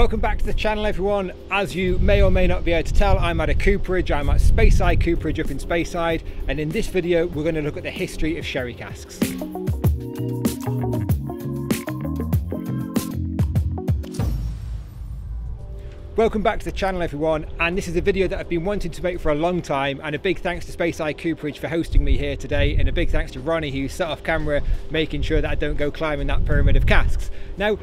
Welcome back to the channel, everyone. As you may or may not be able to tell, I'm at a cooperage. I'm at Speyside Cooperage up in Speyside, and in this video we're going to look at the history of sherry casks. Welcome back to the channel, everyone, and this is a video that I've been wanting to make for a long time, and a big thanks to Speyside Cooperage for hosting me here today, and a big thanks to Ronnie who set off camera making sure that I don't go climbing that pyramid of casks. Now,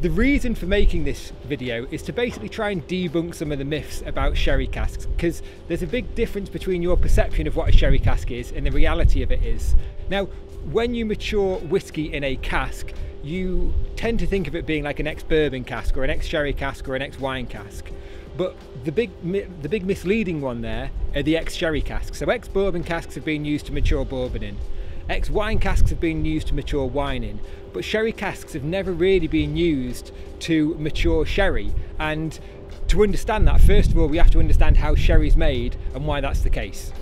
the reason for making this video is to basically try and debunk some of the myths about sherry casks, because there's a big difference between your perception of what a sherry cask is and the reality of it is. Now, when you mature whiskey in a cask, you tend to think of it being like an ex-bourbon cask or an ex-sherry cask or an ex-wine cask. But the big misleading one there are the ex-sherry casks. So ex-bourbon casks have been used to mature bourbon in. Ex-wine casks have been used to mature wine in, but sherry casks have never really been used to mature sherry. And to understand that, first of all, we have to understand how sherry's made and why that's the case.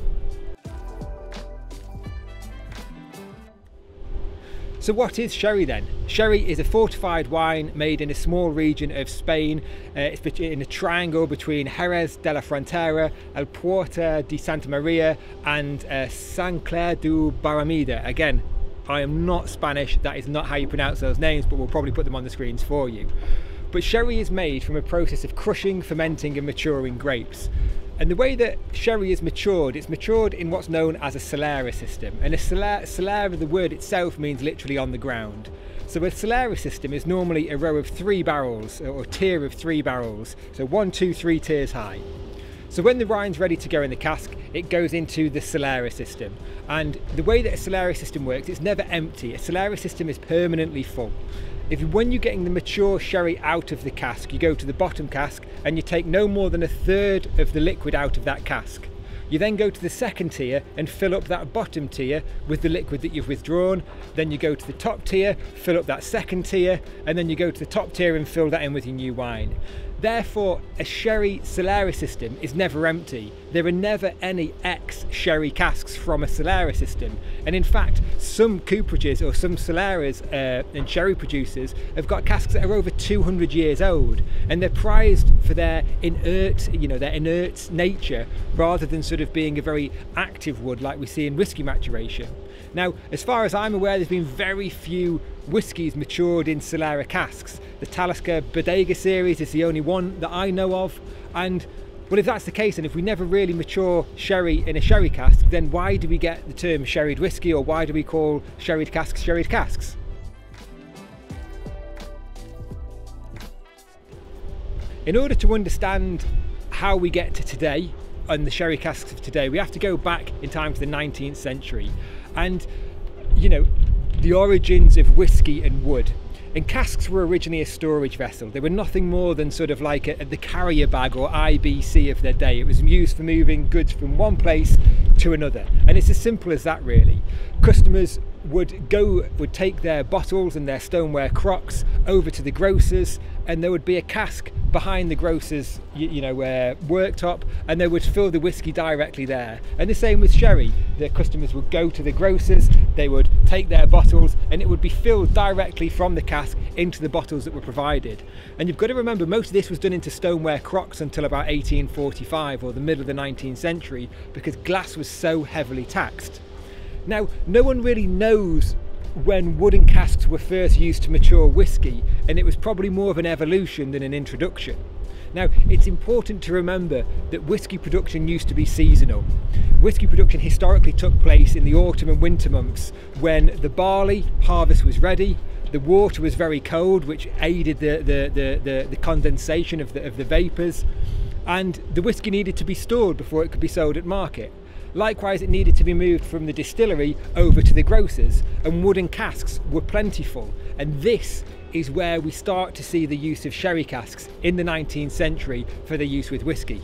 So what is sherry then? Sherry is a fortified wine made in a small region of Spain. It's in a triangle between Jerez de la Frontera, El Puerto de Santa Maria, and San Lúcar de Barrameda. Again, I am not Spanish, that is not how you pronounce those names, but we'll probably put them on the screens for you. But sherry is made from a process of crushing, fermenting, and maturing grapes. And the way that sherry is matured, it's matured in what's known as a solera system. And a solera, the word itself, means literally on the ground. So a solera system is normally a row of three barrels, or a tier of three barrels. So 1, 2, 3 tiers high. So when the wine's ready to go in the cask, it goes into the solera system. And the way that a solera system works, it's never empty. A solera system is permanently full. When you're getting the mature sherry out of the cask, you go to the bottom cask and you take no more than a third of the liquid out of that cask. You then go to the second tier and fill up that bottom tier with the liquid that you've withdrawn. Then you go to the top tier, fill up that second tier, and then you go to the top tier and fill that in with your new wine. Therefore, a sherry solera system is never empty. There are never any ex-sherry casks from a solera system. And in fact, some cooperages or some soleras and sherry producers have got casks that are over 200 years old, and they're prized for their inert, their inert nature, rather than sort of being a very active wood like we see in whiskey maturation. Now, as far as I'm aware, there's been very few whiskies matured in solera casks. The Talisker Bodega series is the only one that I know of. And well, if that's the case, and if we never really mature sherry in a sherry cask, then why do we get the term sherried whiskey, or why do we call sherried casks sherried casks? In order to understand how we get to today and the sherry casks of today, we have to go back in time to the 19th century and the origins of whiskey and wood. And casks were originally a storage vessel. They were nothing more than sort of like the carrier bag or IBC of their day. It was used for moving goods from one place to another. And it's as simple as that, really. Customers would take their bottles and their stoneware crocks over to the grocers, and there would be a cask behind the grocer's worktop, and they would fill the whiskey directly there. And the same with sherry. The customers would go to the grocers, they would take their bottles, and it would be filled directly from the cask into the bottles that were provided. And you've got to remember, most of this was done into stoneware crocks until about 1845, or the middle of the 19th century, because glass was so heavily taxed. Now, no one really knows when wooden casks were first used to mature whiskey, and it was probably more of an evolution than an introduction. Now, it's important to remember that whiskey production used to be seasonal. Whiskey production historically took place in the autumn and winter months, when the barley harvest was ready, the water was very cold, which aided the condensation of the vapours, and the whiskey needed to be stored before it could be sold at market. Likewise, it needed to be moved from the distillery over to the grocers, and wooden casks were plentiful. And this is where we start to see the use of sherry casks in the 19th century for their use with whiskey.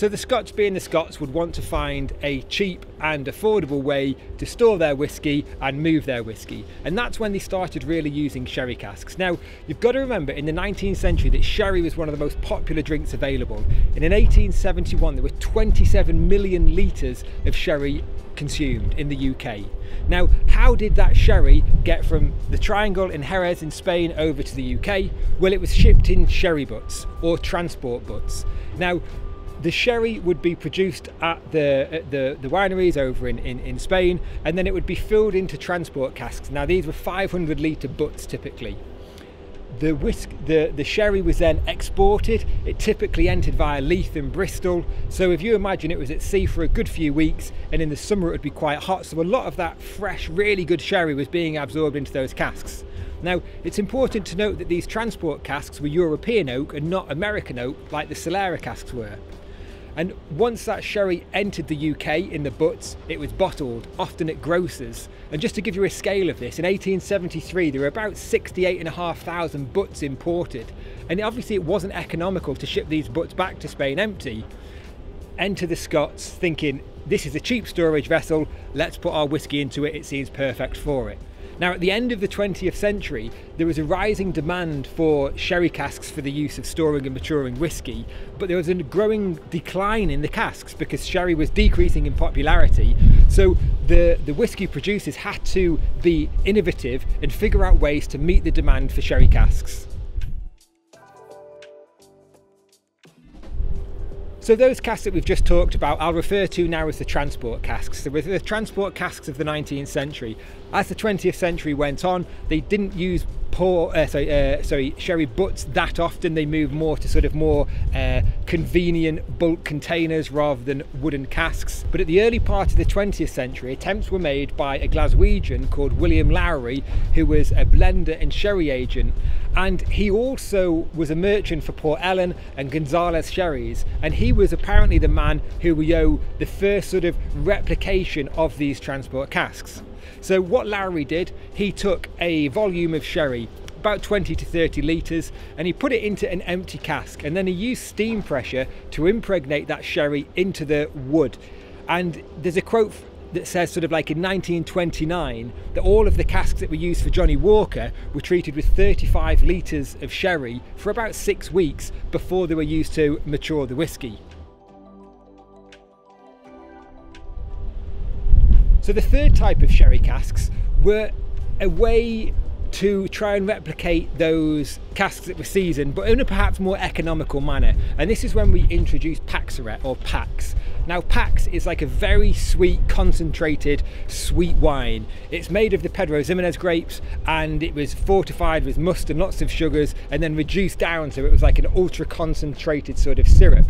So the Scotch, being the Scots, would want to find a cheap and affordable way to store their whisky and move their whisky, and that's when they started really using sherry casks. Now, you've got to remember in the 19th century that sherry was one of the most popular drinks available, and in 1871 there were 27 million litres of sherry consumed in the UK. Now, how did that sherry get from the Triangle in Jerez in Spain over to the UK? Well, it was shipped in sherry butts, or transport butts. Now, the sherry would be produced at the wineries over in Spain, and then it would be filled into transport casks. Now, these were 500 litre butts typically. The sherry was then exported. It typically entered via Leith and Bristol. So if you imagine, it was at sea for a good few weeks, and in the summer it would be quite hot. So a lot of that fresh, really good sherry was being absorbed into those casks. Now, it's important to note that these transport casks were European oak and not American oak like the Solera casks were. And once that sherry entered the UK in the butts, it was bottled, often at grocers. And just to give you a scale of this, in 1873 there were about 68,500 butts imported. And obviously it wasn't economical to ship these butts back to Spain empty. Enter the Scots thinking, this is a cheap storage vessel, let's put our whiskey into it, it seems perfect for it. Now, at the end of the 20th century, there was a rising demand for sherry casks for the use of storing and maturing whiskey, but there was a growing decline in the casks because sherry was decreasing in popularity. So the whiskey producers had to be innovative and figure out ways to meet the demand for sherry casks. So those casks that we've just talked about, I'll refer to now as the transport casks. So with the transport casks of the 19th century, as the 20th century went on, they didn't use sherry butts that often. They moved more to sort of more convenient bulk containers rather than wooden casks. But at the early part of the 20th century, attempts were made by a Glaswegian called William Lowry, who was a blender and sherry agent, and he also was a merchant for Port Ellen and Gonzalez sherries, and he was apparently the man who we owe the first sort of replication of these transport casks. So what Lowry did, he took a volume of sherry, about 20 to 30 litres, and he put it into an empty cask, and then he used steam pressure to impregnate that sherry into the wood. And there's a quote that says sort of like in 1929 that all of the casks that were used for Johnny Walker were treated with 35 litres of sherry for about 6 weeks before they were used to mature the whiskey. So the third type of sherry casks were a way to try and replicate those casks that were seasoned, but in a perhaps more economical manner. And this is when we introduced Paxarette, or Pax. Now, Pax is like a very sweet, concentrated, sweet wine. It's made of the Pedro Ximenez grapes, and it was fortified with must and lots of sugars, and then reduced down so it was like an ultra-concentrated sort of syrup.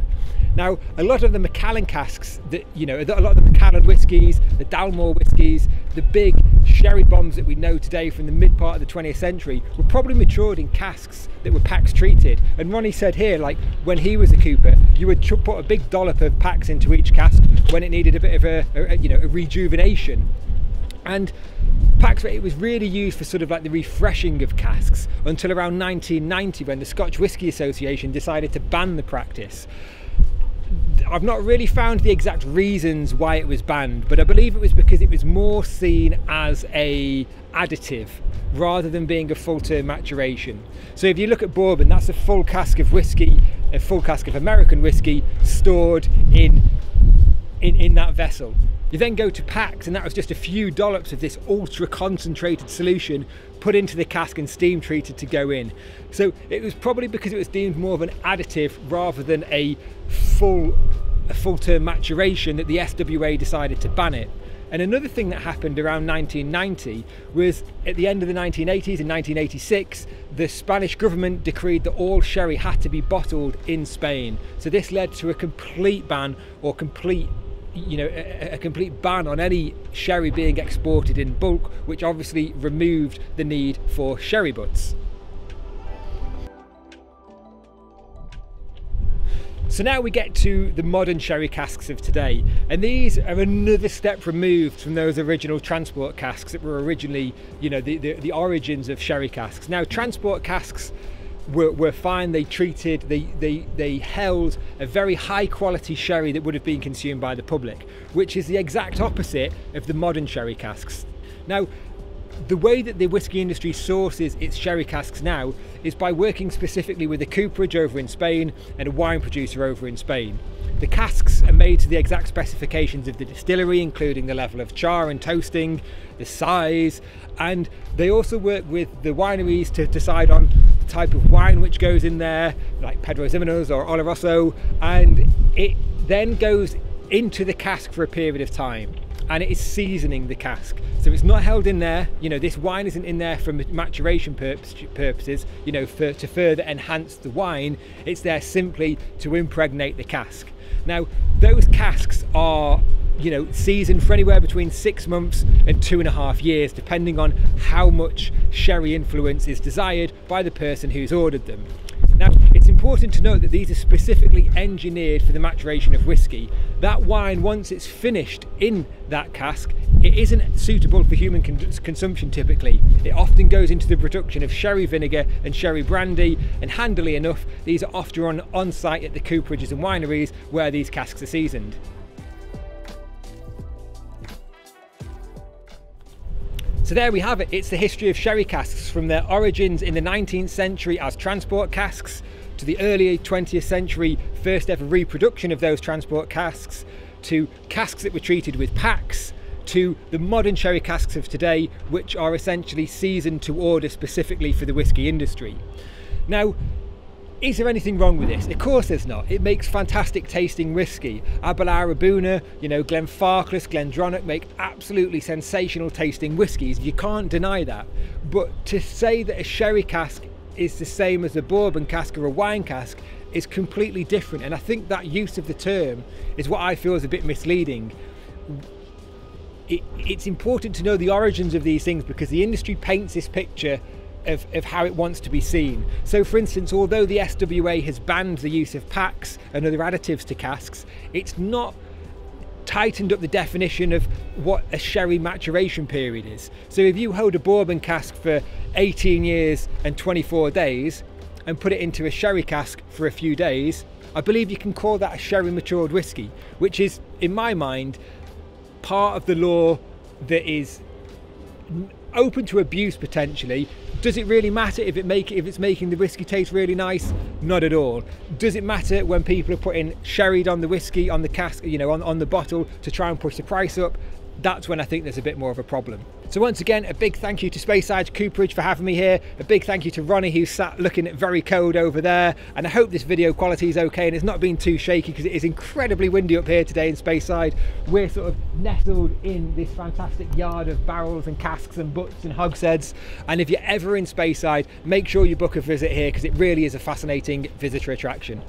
Now, a lot of the Macallan casks, a lot of the Macallan whiskies, the Dalmore whiskies, the big sherry bombs that we know today from the mid part of the 20th century were probably matured in casks that were Pax treated. And Ronnie said here, like when he was a cooper, you would put a big dollop of Pax into each cask when it needed a bit of a rejuvenation. And Paxarette was really used for sort of like the refreshing of casks until around 1990 when the Scotch Whisky Association decided to ban the practice. I've not really found the exact reasons why it was banned, but I believe it was because it was more seen as an additive rather than being a full-term maturation. So if you look at bourbon, that's a full cask of whiskey, a full cask of American whiskey stored in that vessel. You then go to Pax, and that was just a few dollops of this ultra-concentrated solution put into the cask and steam treated to go in. So it was probably because it was deemed more of an additive rather than a full-term maturation that the SWA decided to ban it. And another thing that happened around 1990 was at the end of the 1980s, in 1986, the Spanish government decreed that all sherry had to be bottled in Spain. So this led to a complete ban, or a complete ban on any sherry being exported in bulk, which obviously removed the need for sherry butts. So now we get to the modern sherry casks of today, and these are another step removed from those original transport casks that were originally, the origins of sherry casks. Now, transport casks were fine. They treated, they held a very high quality sherry that would have been consumed by the public, which is the exact opposite of the modern sherry casks. Now, the way that the whisky industry sources its sherry casks now is by working specifically with a cooperage over in Spain and a wine producer over in Spain. The casks are made to the exact specifications of the distillery, including the level of char and toasting, the size, and they also work with the wineries to decide on the type of wine which goes in there, like Pedro Ximenez or Oloroso, and it then goes into the cask for a period of time. And it is seasoning the cask, so it's not held in there. You know, this wine isn't in there for maturation purposes, you know, to further enhance the wine. It's there simply to impregnate the cask. Now, those casks are, you know, seasoned for anywhere between 6 months and 2.5 years, depending on how much sherry influence is desired by the person who's ordered them. Now, it's important to note that these are specifically engineered for the maturation of whisky. That wine, once it's finished in that cask, it isn't suitable for human consumption typically. It often goes into the production of sherry vinegar and sherry brandy, and handily enough, these are often on site at the cooperages and wineries where these casks are seasoned. So there we have it, it's the history of sherry casks, from their origins in the 19th century as transport casks, to the early 20th century first ever reproduction of those transport casks, to casks that were treated with packs, to the modern sherry casks of today, which are essentially seasoned to order specifically for the whisky industry. Now, is there anything wrong with this? Of course there's not. It makes fantastic tasting whisky. Aberlour A'bunadh, you know, Glenfarclas, GlenDronach make absolutely sensational tasting whiskies. You can't deny that. But to say that a sherry cask is the same as a bourbon cask or a wine cask is completely different. And I think that use of the term is what I feel is a bit misleading. It's important to know the origins of these things, because the industry paints this picture of how it wants to be seen. So for instance, although the SWA has banned the use of packs and other additives to casks, it's not tightened up the definition of what a sherry maturation period is. So if you hold a bourbon cask for 18 years and 24 days and put it into a sherry cask for a few days, I believe you can call that a sherry matured whiskey, which is, in my mind, part of the law that is open to abuse potentially. Does it really matter if it's making the whiskey taste really nice? Not at all. Does it matter when people are putting sherried on the whiskey, on the cask, you know, on the bottle to try and push the price up? That's when I think there's a bit more of a problem. So once again, a big thank you to Speyside Cooperage for having me here. A big thank you to Ronnie, who's sat looking very cold over there. And I hope this video quality is okay and it's not been too shaky, because it is incredibly windy up here today in Speyside. We're sort of nestled in this fantastic yard of barrels and casks and butts and hogsheads. And if you're ever in Speyside, make sure you book a visit here, because it really is a fascinating visitor attraction.